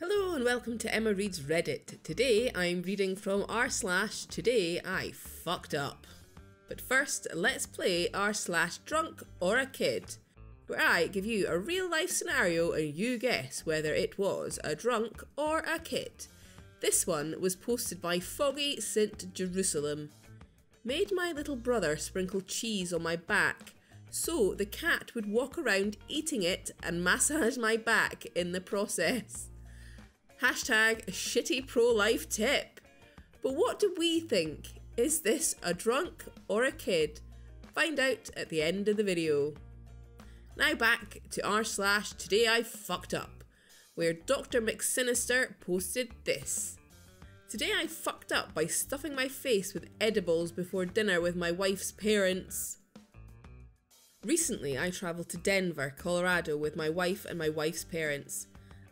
Hello and welcome to Emma Reads Reddit. Today I'm reading from r/Today I Fucked Up. But first, let's play r/drunkorakid, where I give you a real life scenario and you guess whether it was a drunk or a kid. This one was posted by Foggy Saint Jerusalem. Made my little brother sprinkle cheese on my back, so the cat would walk around eating it and massage my back in the process. Hashtag shitty pro-life tip. But what do we think? Is this a drunk or a kid? Find out at the end of the video. Now back to r/Today I Fucked Up, where Dr. McSinister posted this. Today I fucked up by stuffing my face with edibles before dinner with my wife's parents. Recently, I travelled to Denver, Colorado with my wife and my wife's parents.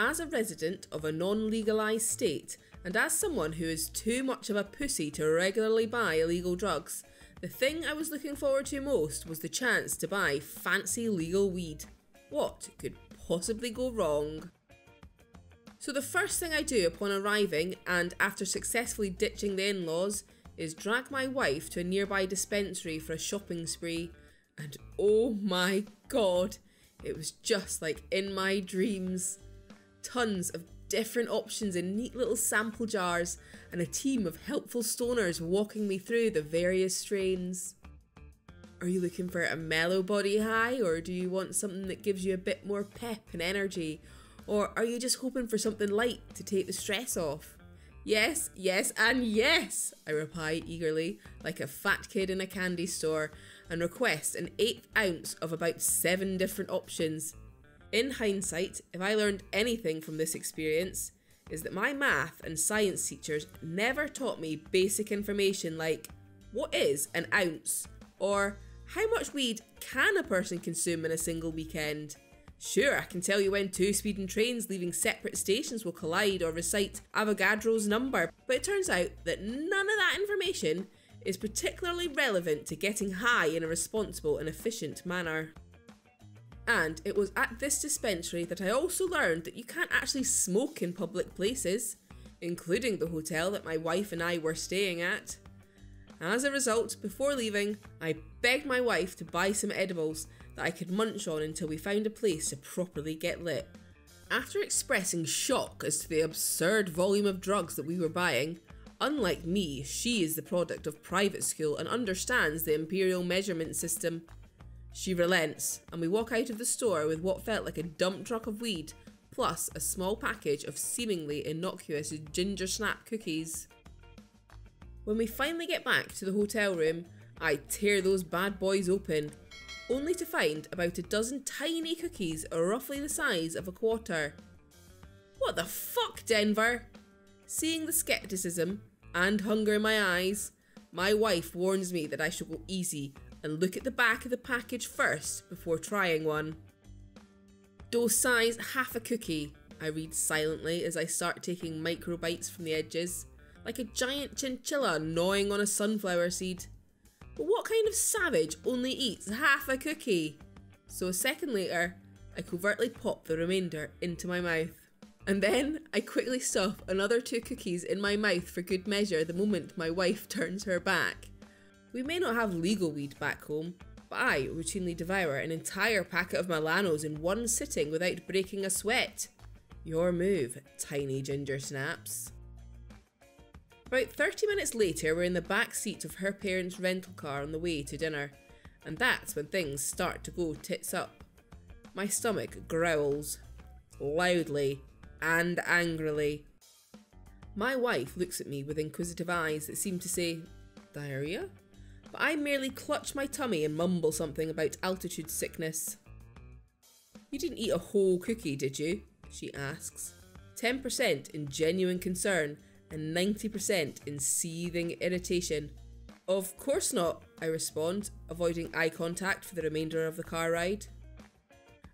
As a resident of a non-legalised state, and as someone who is too much of a pussy to regularly buy illegal drugs, the thing I was looking forward to most was the chance to buy fancy legal weed. What could possibly go wrong? So the first thing I do upon arriving, and after successfully ditching the in-laws, is drag my wife to a nearby dispensary for a shopping spree. And oh my god, it was just like in my dreams. Tons of different options in neat little sample jars, and a team of helpful stoners walking me through the various strains. Are you looking for a mellow body high, or do you want something that gives you a bit more pep and energy? Or are you just hoping for something light to take the stress off? Yes, yes and yes, I reply eagerly, like a fat kid in a candy store, and request an 1/8 ounce of about 7 different options. In hindsight, if I learned anything from this experience, is that my math and science teachers never taught me basic information like, what is an ounce? Or, how much weed can a person consume in a single weekend? Sure, I can tell you when two speeding trains leaving separate stations will collide or recite Avogadro's number, but it turns out that none of that information is particularly relevant to getting high in a responsible and efficient manner. And it was at this dispensary that I also learned that you can't actually smoke in public places, including the hotel that my wife and I were staying at. As a result, before leaving, I begged my wife to buy some edibles that I could munch on until we found a place to properly get lit. After expressing shock as to the absurd volume of drugs that we were buying, unlike me, she is the product of private school and understands the imperial measurement system. She relents, and we walk out of the store with what felt like a dump truck of weed, plus a small package of seemingly innocuous ginger snap cookies. When we finally get back to the hotel room, I tear those bad boys open, only to find about a dozen tiny cookies roughly the size of a quarter. What the fuck, Denver? Seeing the scepticism and hunger in my eyes, my wife warns me that I should go easy and look at the back of the package first before trying one. Dose size half a cookie, I read silently as I start taking micro bites from the edges, like a giant chinchilla gnawing on a sunflower seed. But what kind of savage only eats half a cookie? So a second later, I covertly pop the remainder into my mouth. And then I quickly stuff another 2 cookies in my mouth for good measure the moment my wife turns her back. We may not have legal weed back home, but I routinely devour an entire packet of Milanos in one sitting without breaking a sweat. Your move, tiny ginger snaps. About 30 minutes later, we're in the back seat of her parents' rental car on the way to dinner, and that's when things start to go tits up. My stomach growls, loudly and angrily. My wife looks at me with inquisitive eyes that seem to say, diarrhea? But I merely clutch my tummy and mumble something about altitude sickness. You didn't eat a whole cookie, did you? She asks. 10% in genuine concern, and 90% in seething irritation. Of course not, I respond, avoiding eye contact for the remainder of the car ride.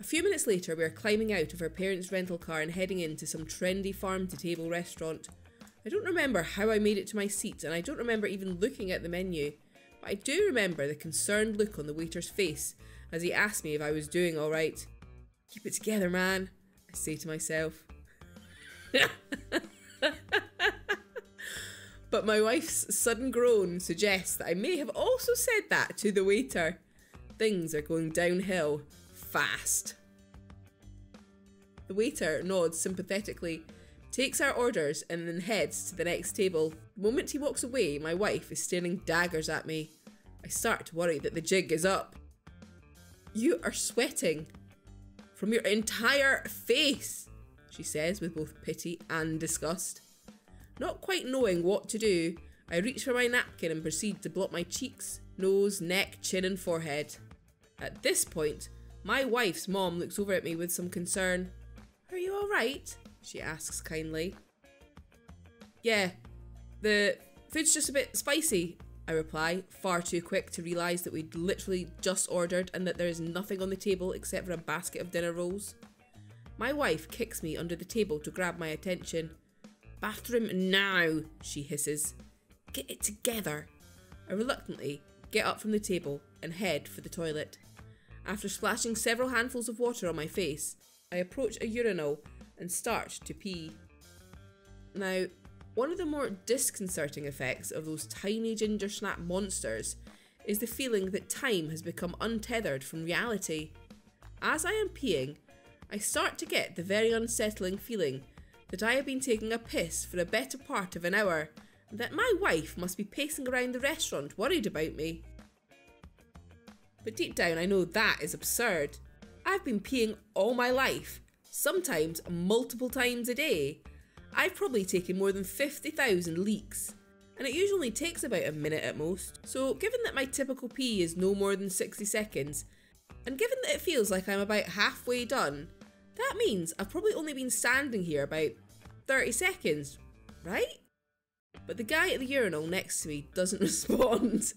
A few minutes later, we are climbing out of her parents' rental car and heading into some trendy farm-to-table restaurant. I don't remember how I made it to my seat, and I don't remember even looking at the menu, but I do remember the concerned look on the waiter's face as he asked me if I was doing alright. Keep it together, man, I say to myself. But my wife's sudden groan suggests that I may have also said that to the waiter. Things are going downhill fast. The waiter nods sympathetically, takes our orders and then heads to the next table. The moment he walks away, my wife is staring daggers at me. I start to worry that the jig is up. You are sweating from your entire face, she says with both pity and disgust. Not quite knowing what to do, I reach for my napkin and proceed to blot my cheeks, nose, neck, chin and forehead. At this point, my wife's mom looks over at me with some concern. Are you alright? She asks kindly. Yeah, the food's just a bit spicy, I reply, far too quick to realise that we'd literally just ordered and that there is nothing on the table except for a basket of dinner rolls. My wife kicks me under the table to grab my attention. Bathroom now, she hisses. Get it together. I reluctantly get up from the table and head for the toilet. After splashing several handfuls of water on my face, I approach a urinal and start to pee. Now, one of the more disconcerting effects of those tiny ginger snap monsters is the feeling that time has become untethered from reality. As I am peeing, I start to get the very unsettling feeling that I have been taking a piss for a better part of an hour and that my wife must be pacing around the restaurant worried about me. But deep down I know that is absurd. I've been peeing all my life, sometimes multiple times a day. I've probably taken more than 50,000 leaks, and it usually takes about a minute at most. So given that my typical pee is no more than 60 seconds, and given that it feels like I'm about halfway done, that means I've probably only been standing here about 30 seconds, right? But the guy at the urinal next to me doesn't respond.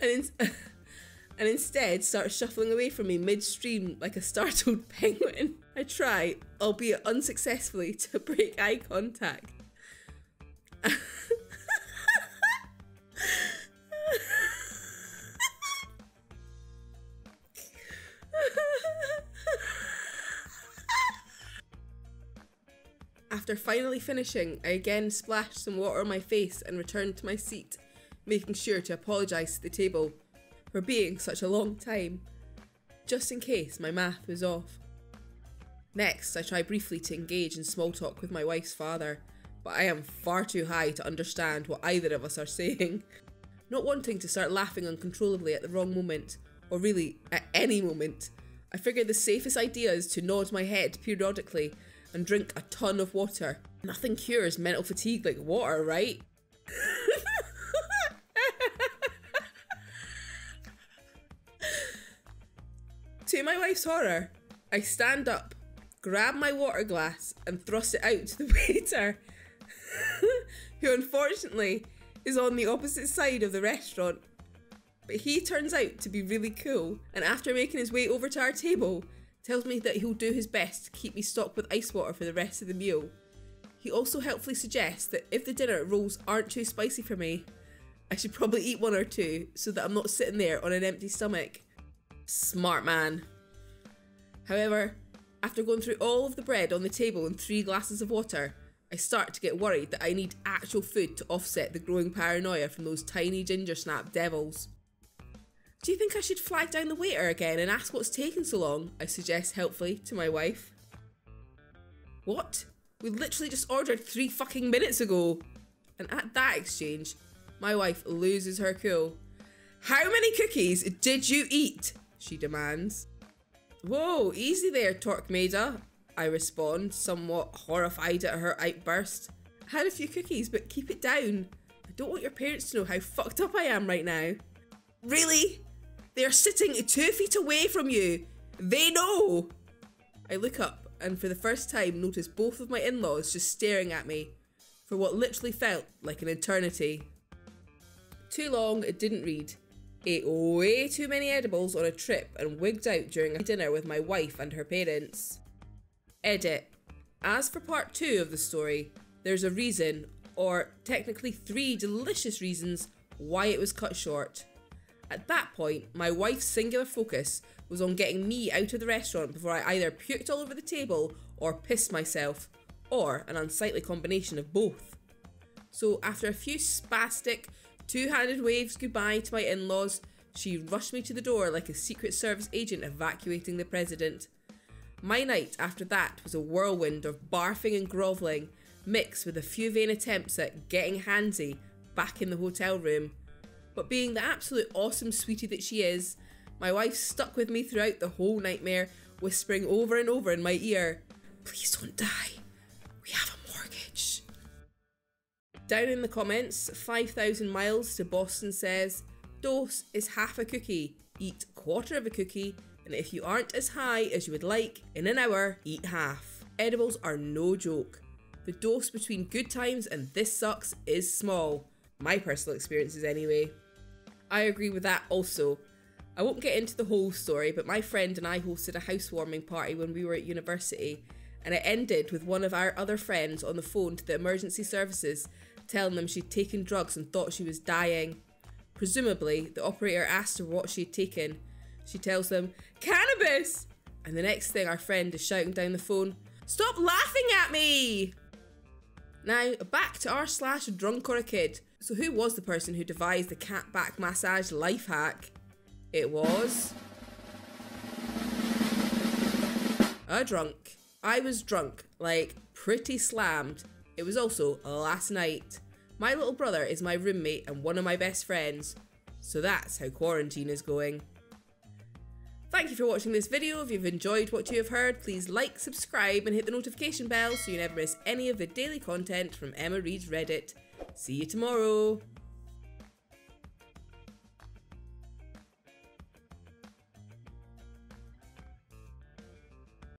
and instead starts shuffling away from me midstream like a startled penguin. I try, albeit unsuccessfully, to break eye contact. After finally finishing, I again splashed some water on my face and returned to my seat, making sure to apologise to the table for being such a long time, just in case my math was off. Next, I try briefly to engage in small talk with my wife's father, but I am far too high to understand what either of us are saying. Not wanting to start laughing uncontrollably at the wrong moment, or really at any moment, I figure the safest idea is to nod my head periodically and drink a ton of water. Nothing cures mental fatigue like water, right? To my wife's horror, I stand up, grab my water glass and thrust it out to the waiter, who unfortunately is on the opposite side of the restaurant. But he turns out to be really cool, and after making his way over to our table, tells me that he'll do his best to keep me stocked with ice water for the rest of the meal. He also helpfully suggests that if the dinner rolls aren't too spicy for me, I should probably eat one or two so that I'm not sitting there on an empty stomach. Smart man. However, after going through all of the bread on the table and 3 glasses of water, I start to get worried that I need actual food to offset the growing paranoia from those tiny ginger snap devils. Do you think I should flag down the waiter again and ask what's taking so long? I suggest helpfully to my wife. What? We literally just ordered 3 fucking minutes ago. And at that exchange, my wife loses her cool. How many cookies did you eat? She demands. Whoa, easy there, Torquemada, I respond, somewhat horrified at her outburst. I had a few cookies, but keep it down. I don't want your parents to know how fucked up I am right now. Really? They are sitting 2 feet away from you. They know. I look up and for the first time notice both of my in-laws just staring at me for what literally felt like an eternity. Too long, it didn't read. Ate way too many edibles on a trip and wigged out during a dinner with my wife and her parents. Edit. As for part 2 of the story, there's a reason, or technically 3 delicious reasons, why it was cut short. At that point, my wife's singular focus was on getting me out of the restaurant before I either puked all over the table or pissed myself, or an unsightly combination of both. So after a few spastic, two-handed waves goodbye to my in-laws, she rushed me to the door like a Secret Service agent evacuating the president. My night after that was a whirlwind of barfing and grovelling, mixed with a few vain attempts at getting handsy back in the hotel room. But being the absolute awesome sweetie that she is, my wife stuck with me throughout the whole nightmare, whispering over and over in my ear, "Please don't die, we have a mortgage." Down in the comments, 5,000 miles to Boston says, "Dose is half a cookie, eat quarter of a cookie, and if you aren't as high as you would like, in an hour, eat half. Edibles are no joke. The dose between good times and this sucks is small." My personal experiences anyway. I agree with that also. I won't get into the whole story, but my friend and I hosted a housewarming party when we were at university, and it ended with one of our other friends on the phone to the emergency services telling them she'd taken drugs and thought she was dying. Presumably, the operator asked her what she'd taken. She tells them, "Cannabis!" And the next thing our friend is shouting down the phone, "Stop laughing at me!" Now, back to r/drunkorakid. So who was the person who devised the cat back massage life hack? It was... a drunk. I was drunk, like pretty slammed. It was also last night. My little brother is my roommate and one of my best friends, so that's how quarantine is going. Thank you for watching this video. If you've enjoyed what you have heard, please like, subscribe and hit the notification bell so you never miss any of the daily content from Emma Reads Reddit. See you tomorrow!